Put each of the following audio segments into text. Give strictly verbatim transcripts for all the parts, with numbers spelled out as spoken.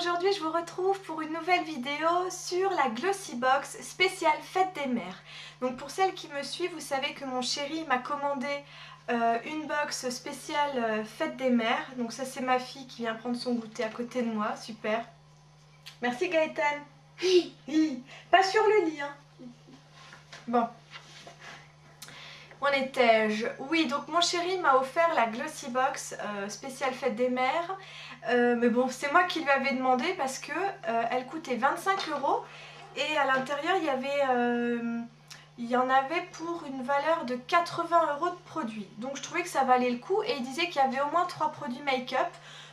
aujourd'hui je vous retrouve pour une nouvelle vidéo sur la Glossybox spéciale Fête des Mères. Donc pour celles qui me suivent, vous savez que mon chéri m'a commandé euh, une box spéciale euh, Fête des Mères. Donc ça c'est ma fille qui vient prendre son goûter à côté de moi, super. Merci Gaëtan. Hi, hi. Pas sur le lit hein. Bon. On était-je? Oui, donc mon chéri m'a offert la Glossybox euh, spéciale Fête des Mères. Euh, mais bon, c'est moi qui lui avais demandé parce que euh, elle coûtait vingt-cinq euros et à l'intérieur il y avait, euh, il y en avait pour une valeur de quatre-vingts euros de produits. Donc je trouvais que ça valait le coup et il disait qu'il y avait au moins trois produits make-up.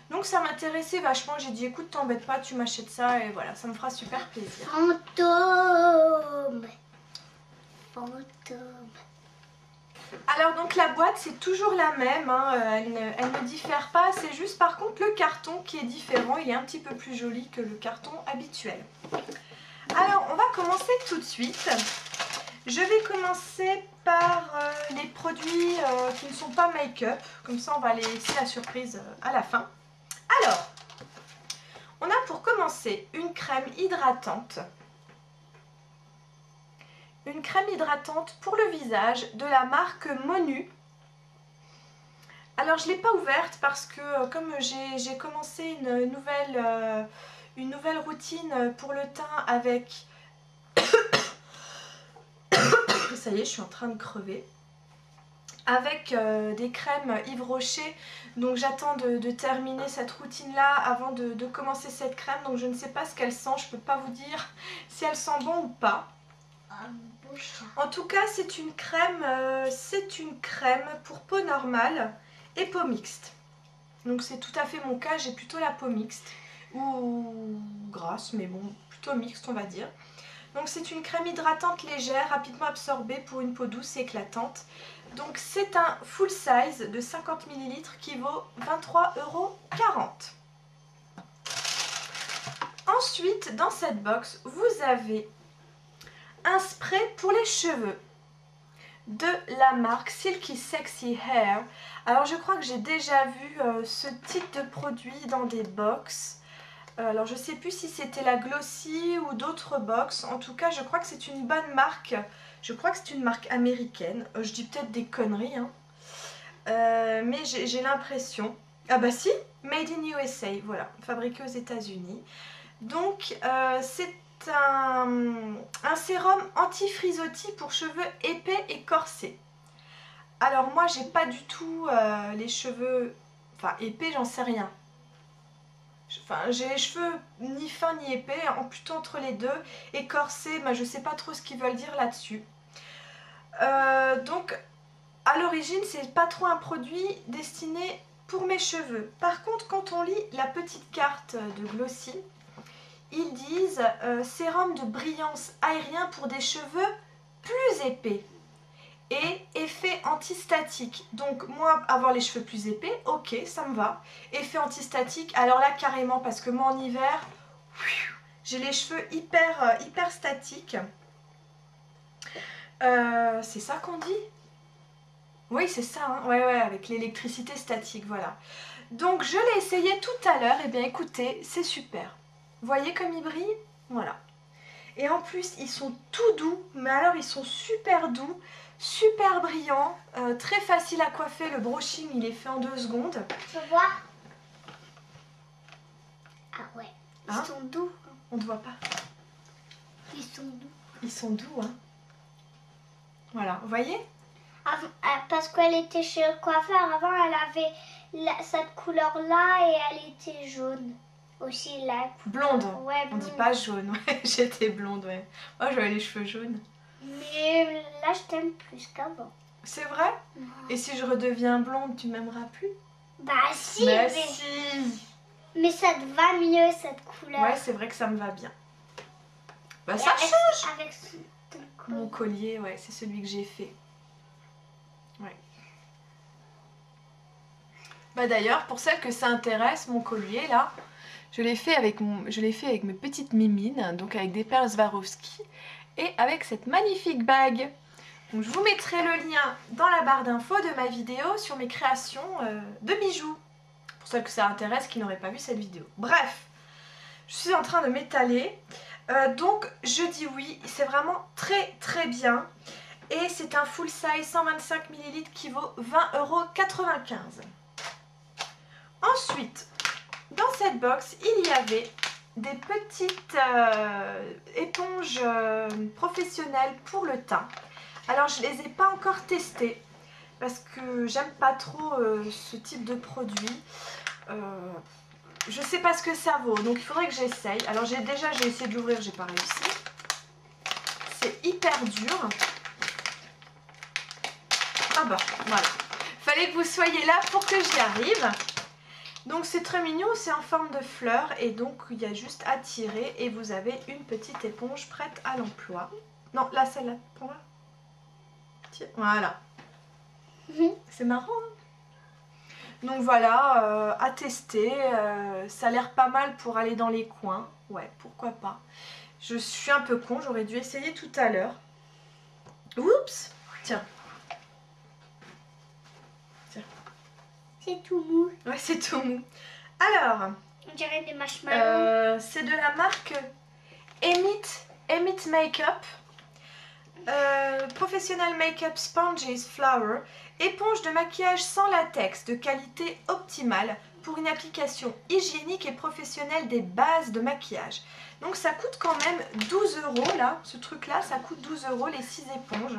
Donc ça m'intéressait vachement. J'ai dit écoute, t'embête pas, tu m'achètes ça et voilà, ça me fera super plaisir. Fantôme. Fantôme. Alors donc la boîte c'est toujours la même, hein. elle, ne, elle ne diffère pas, c'est juste par contre le carton qui est différent, il est un petit peu plus joli que le carton habituel. Alors on va commencer tout de suite, je vais commencer par euh, les produits euh, qui ne sont pas make-up, comme ça on va laisser la surprise euh, à la fin. Alors, on a pour commencer une crème hydratante. Une crème hydratante pour le visage de la marque Monu. Alors je ne l'ai pas ouverte parce que comme j'ai commencé une nouvelle, euh, une nouvelle routine pour le teint avec... Ça y est, je suis en train de crever. Avec euh, des crèmes Yves Rocher. Donc j'attends de, de terminer cette routine là avant de, de commencer cette crème. Donc je ne sais pas ce qu'elle sent, je ne peux pas vous dire si elle sent bon ou pas. En tout cas, c'est une crème, euh, c'est une crème pour peau normale et peau mixte. Donc c'est tout à fait mon cas, j'ai plutôt la peau mixte ou grasse, mais bon, plutôt mixte on va dire. Donc c'est une crème hydratante légère, rapidement absorbée pour une peau douce et éclatante. Donc c'est un full size de cinquante millilitres qui vaut vingt-trois euros quarante. Ensuite, dans cette box, vous avez un spray pour les cheveux de la marque Silky Sexy Hair. Alors je crois que j'ai déjà vu euh, ce type de produit dans des box. Euh, alors je sais plus si c'était la Glossy ou d'autres box. En tout cas je crois que c'est une bonne marque. Je crois que c'est une marque américaine. Euh, je dis peut-être des conneries. Hein. Euh, mais j'ai l'impression... Ah bah si, Made in U S A. Voilà, fabriqué aux États-Unis. Donc euh, c'est... Un, un sérum anti-frisottis pour cheveux épais et corsés. Alors moi j'ai pas du tout euh, les cheveux, enfin épais j'en sais rien. Enfin j'ai les cheveux ni fins ni épais, en plutôt entre les deux. Et corsés, bah, je sais pas trop ce qu'ils veulent dire là-dessus. Euh, donc à l'origine c'est pas trop un produit destiné pour mes cheveux. Par contre quand on lit la petite carte de Glossy, ils disent euh, sérum de brillance aérien pour des cheveux plus épais et effet antistatique. Donc moi, avoir les cheveux plus épais, ok, ça me va. Effet antistatique, alors là carrément, parce que moi en hiver, j'ai les cheveux hyper, hyper statiques. Euh, c'est ça qu'on dit? Oui, c'est ça, hein. Ouais, ouais, avec l'électricité statique, voilà. Donc je l'ai essayé tout à l'heure, et bien écoutez, c'est super. Vous voyez comme ils brillent? Voilà. Et en plus, ils sont tout doux, mais alors ils sont super doux, super brillants, euh, très facile à coiffer. Le brushing, il est fait en deux secondes. Tu peux voir? Ah ouais, ils hein? sont doux. On ne te voit pas. Ils sont doux. Ils sont doux, hein? Voilà, vous voyez? Parce qu'elle était chez le coiffeur, avant elle avait la, cette couleur-là et elle était jaune. Aussi la blonde. Ouais, blonde. On dit pas jaune, ouais, j'étais blonde, ouais. Moi j'avais les cheveux jaunes. Mais là je t'aime plus qu'avant. C'est vrai? Ouais. Et si je redeviens blonde, tu m'aimeras plus? Bah si mais, mais si. Mais ça te va mieux cette couleur. Ouais, c'est vrai que ça me va bien. Bah et ça avec, change avec ce... Mon collier, ouais, c'est celui que j'ai fait. Ouais. Bah d'ailleurs, pour celles que ça intéresse, mon collier là. Je l'ai fait, fait avec mes petites mimines, donc avec des perles Swarovski et avec cette magnifique bague. Donc je vous mettrai le lien dans la barre d'infos de ma vidéo sur mes créations euh, de bijoux. Pour celles que ça intéresse, qui n'auraient pas vu cette vidéo. Bref, Je suis en train de m'étaler. Euh, donc je dis oui, c'est vraiment très très bien. Et c'est un full size cent vingt-cinq millilitres qui vaut vingt euros quatre-vingt-quinze. Ensuite, dans cette box, il y avait des petites euh, éponges euh, professionnelles pour le teint. Alors je ne les ai pas encore testées parce que j'aime pas trop euh, ce type de produit. Euh, je sais pas ce que ça vaut, donc il faudrait que j'essaye. Alors j'ai déjà j'ai essayé de l'ouvrir, j'ai pas réussi. C'est hyper dur. Ah bon, voilà. Fallait que vous soyez là pour que j'y arrive. Donc c'est très mignon, c'est en forme de fleur et donc il y a juste à tirer et vous avez une petite éponge prête à l'emploi. Non, là celle-là, prends-la. Voilà. Mmh. C'est marrant. Hein, donc voilà, euh, à tester. Euh, ça a l'air pas mal pour aller dans les coins. Ouais, pourquoi pas. Je suis un peu con, j'aurais dû essayer tout à l'heure. Oups. Tiens. C'est tout mou. Ouais, c'est tout mou. Alors, on dirait des marshmallows. Euh, c'est de la marque Emit, Emit Makeup. Euh, Professional Makeup Sponges Flower. Éponge de maquillage sans latex de qualité optimale pour une application hygiénique et professionnelle des bases de maquillage. Donc ça coûte quand même douze euros là. Ce truc là, ça coûte douze euros les six éponges.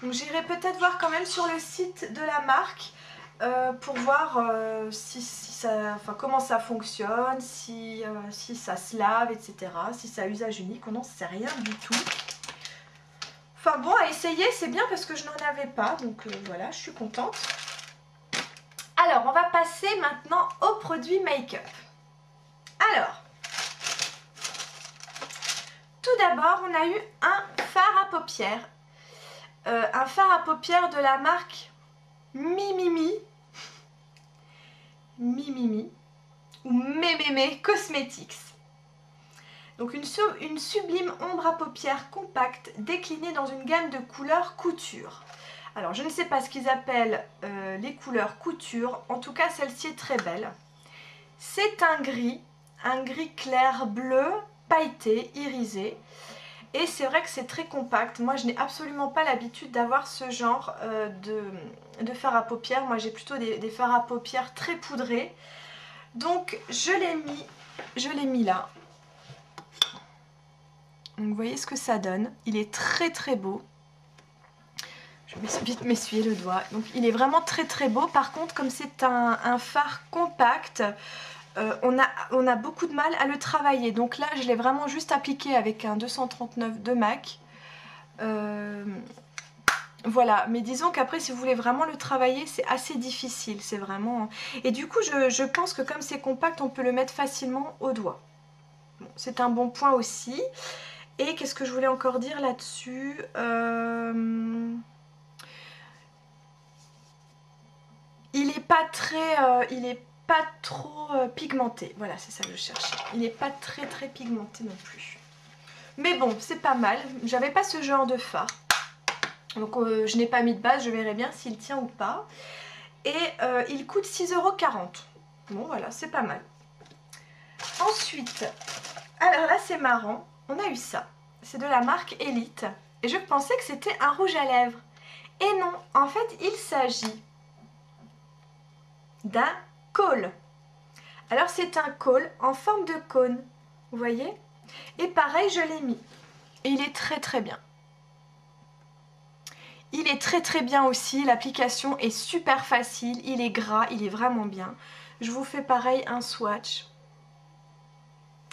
Donc j'irai peut-être voir quand même sur le site de la marque. Euh, pour voir euh, si, si ça, enfin, comment ça fonctionne, si, euh, si ça se lave, et cetera. Si ça a usage unique, on n'en sait rien du tout. Enfin bon, à essayer, c'est bien parce que je n'en avais pas. Donc euh, voilà, je suis contente. Alors, on va passer maintenant aux produits make-up. Alors, tout d'abord, on a eu un fard à paupières. Euh, un fard à paupières de la marque Mimimi, Mimimi ou Mémé Cosmetics. Donc une, sub, une sublime ombre à paupières compacte déclinée dans une gamme de couleurs couture. Alors je ne sais pas ce qu'ils appellent euh, les couleurs couture, en tout cas celle-ci est très belle. C'est un gris, un gris clair bleu pailleté, irisé. Et c'est vrai que c'est très compact. Moi, je n'ai absolument pas l'habitude d'avoir ce genre euh, de, de fard à paupières. Moi, j'ai plutôt des, des fards à paupières très poudrés. Donc, je l'ai mis, je l'ai mis là. Donc, vous voyez ce que ça donne. Il est très, très beau. Je vais vite m'essuyer le doigt. Donc, il est vraiment très, très beau. Par contre, comme c'est un, un fard compact... Euh, on, a, on a beaucoup de mal à le travailler. Donc là, je l'ai vraiment juste appliqué avec un deux cent trente-neuf de M A C. Euh, voilà, mais disons qu'après, si vous voulez vraiment le travailler, c'est assez difficile. C'est vraiment... Et du coup, je, je pense que comme c'est compact, on peut le mettre facilement au doigt. Bon, c'est un bon point aussi. Et qu'est-ce que je voulais encore dire là-dessus ? euh... Il n'est pas très... Euh, il est pas trop pigmenté, voilà c'est ça que je cherchais, il n'est pas très très pigmenté non plus, mais bon c'est pas mal, j'avais pas ce genre de fard, donc euh, je n'ai pas mis de base, je verrai bien s'il tient ou pas, et euh, il coûte six euros quarante, bon voilà c'est pas mal. Ensuite, alors là c'est marrant, on a eu ça, c'est de la marque Elite, et je pensais que c'était un rouge à lèvres, et non, en fait il s'agit d'un col. Alors c'est un col en forme de cône, vous voyez? Et pareil, je l'ai mis. Et il est très très bien. Il est très très bien aussi, l'application est super facile, il est gras, il est vraiment bien. Je vous fais pareil un swatch.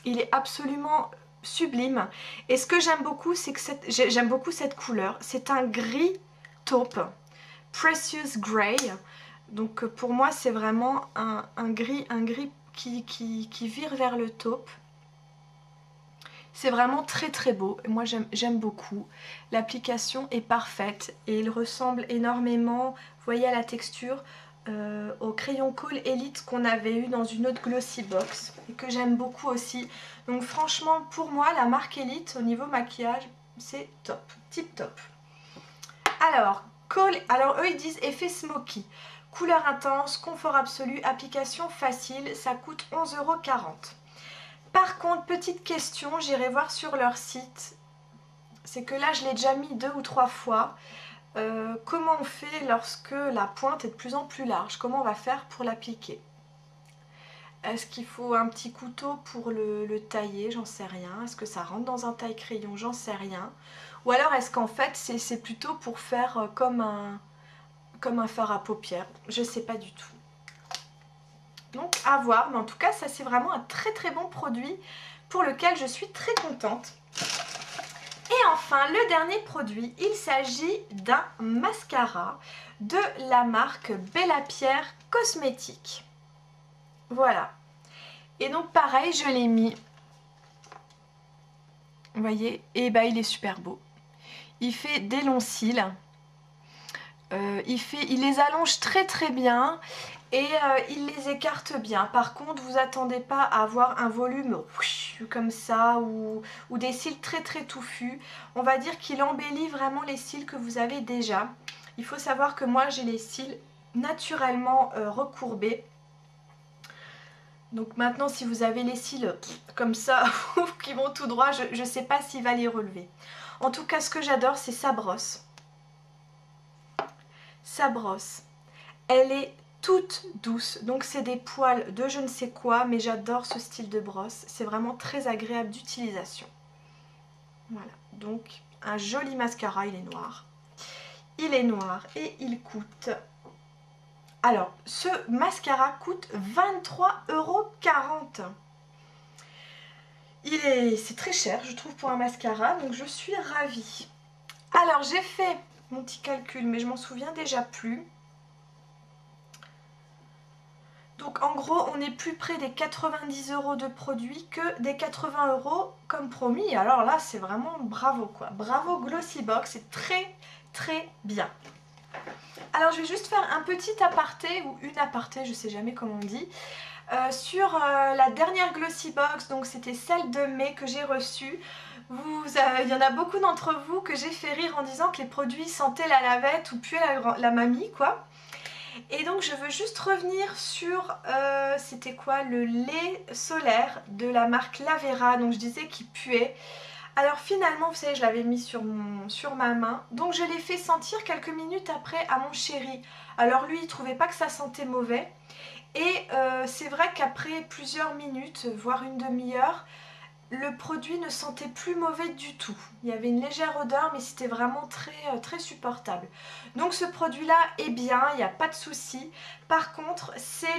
Il est absolument sublime. Et ce que j'aime beaucoup, c'est que cette... j'aime beaucoup cette couleur. C'est un gris taupe, Precious Grey. Donc pour moi c'est vraiment un, un gris, un gris qui, qui, qui vire vers le taupe. C'est vraiment très très beau. Moi j'aime beaucoup. L'application est parfaite et il ressemble énormément, vous voyez à la texture, euh, au crayon Kohl Elite qu'on avait eu dans une autre Glossybox et que j'aime beaucoup aussi. Donc franchement pour moi la marque Elite au niveau maquillage c'est top, tip top. Alors, Kohl, alors eux ils disent effet smoky. Couleur intense, confort absolu, application facile, ça coûte onze euros quarante. Par contre, petite question, j'irai voir sur leur site. C'est que là, je l'ai déjà mis deux ou trois fois. Euh, comment on fait lorsque la pointe est de plus en plus large? Comment on va faire pour l'appliquer? Est-ce qu'il faut un petit couteau pour le, le tailler? J'en sais rien. Est-ce que ça rentre dans un taille-crayon? J'en sais rien. Ou alors est-ce qu'en fait c'est plutôt pour faire comme un, comme un fard à paupières? Je sais pas du tout. Donc à voir. Mais en tout cas, ça c'est vraiment un très très bon produit pour lequel je suis très contente. Et enfin, le dernier produit, il s'agit d'un mascara de la marque Bella Pierre Cosmétique. Voilà. Et donc pareil, je l'ai mis. Vous voyez? Et bah ben, il est super beau. Il fait des longs cils. Euh, il, fait, il les allonge très très bien. Et euh, il les écarte bien. Par contre, vous attendez pas à avoir un volume comme ça ou, ou des cils très très touffus. On va dire qu'il embellit vraiment les cils que vous avez déjà. Il faut savoir que moi, j'ai les cils naturellement euh, recourbés. Donc maintenant, si vous avez les cils comme ça qui vont tout droit, je ne sais pas s'il va les relever. En tout cas, ce que j'adore, c'est sa brosse. Sa brosse. Elle est toute douce, donc c'est des poils de je ne sais quoi, mais j'adore ce style de brosse, c'est vraiment très agréable d'utilisation. Voilà, donc un joli mascara, il est noir, il est noir et il coûte, alors ce mascara coûte vingt-trois euros quarante. Il est, c'est très cher je trouve pour un mascara, donc je suis ravie. Alors j'ai fait mon petit calcul, mais je m'en souviens déjà plus. Donc en gros, on est plus près des quatre-vingt-dix euros de produit que des quatre-vingts euros comme promis. Alors là, c'est vraiment bravo quoi. Bravo Glossybox, c'est très très bien. Alors je vais juste faire un petit aparté ou une aparté, je sais jamais comment on dit. Euh, sur euh, la dernière Glossybox, donc c'était celle de mai que j'ai reçue. Vous, euh, y en a beaucoup d'entre vous que j'ai fait rire en disant que les produits sentaient la lavette ou puaient la, la mamie quoi. Et donc je veux juste revenir sur, euh, c'était quoi, le lait solaire de la marque Lavera, donc je disais qu'il puait. Alors finalement, vous savez, je l'avais mis sur, mon, sur ma main, donc je l'ai fait sentir quelques minutes après à mon chéri. Alors lui, il trouvait pas que ça sentait mauvais, et euh, c'est vrai qu'après plusieurs minutes, voire une demi-heure, le produit ne sentait plus mauvais du tout. Il y avait une légère odeur, mais c'était vraiment très, très supportable. Donc ce produit-là est bien, il n'y a pas de souci. Par contre, c'est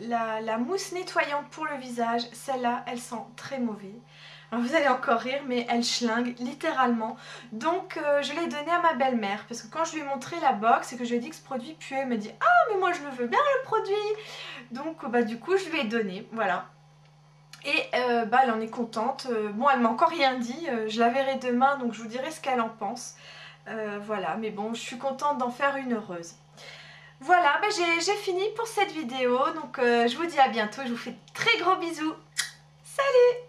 la, la mousse nettoyante pour le visage. Celle-là, elle sent très mauvais. Alors vous allez encore rire, mais elle schlingue, littéralement. Donc euh, je l'ai donnée à ma belle-mère, parce que quand je lui ai montré la box et que je lui ai dit que ce produit puait, elle m'a dit « Ah, mais moi je le veux bien le produit !» Donc bah, du coup, je lui ai donné, voilà. Et euh, bah, elle en est contente. Euh, bon, elle m'a encore rien dit. Euh, je la verrai demain, donc je vous dirai ce qu'elle en pense. Euh, voilà, mais bon, je suis contente d'en faire une heureuse. Voilà, bah, j'ai fini pour cette vidéo. Donc, euh, je vous dis à bientôt. Je vous fais de très gros bisous. Salut!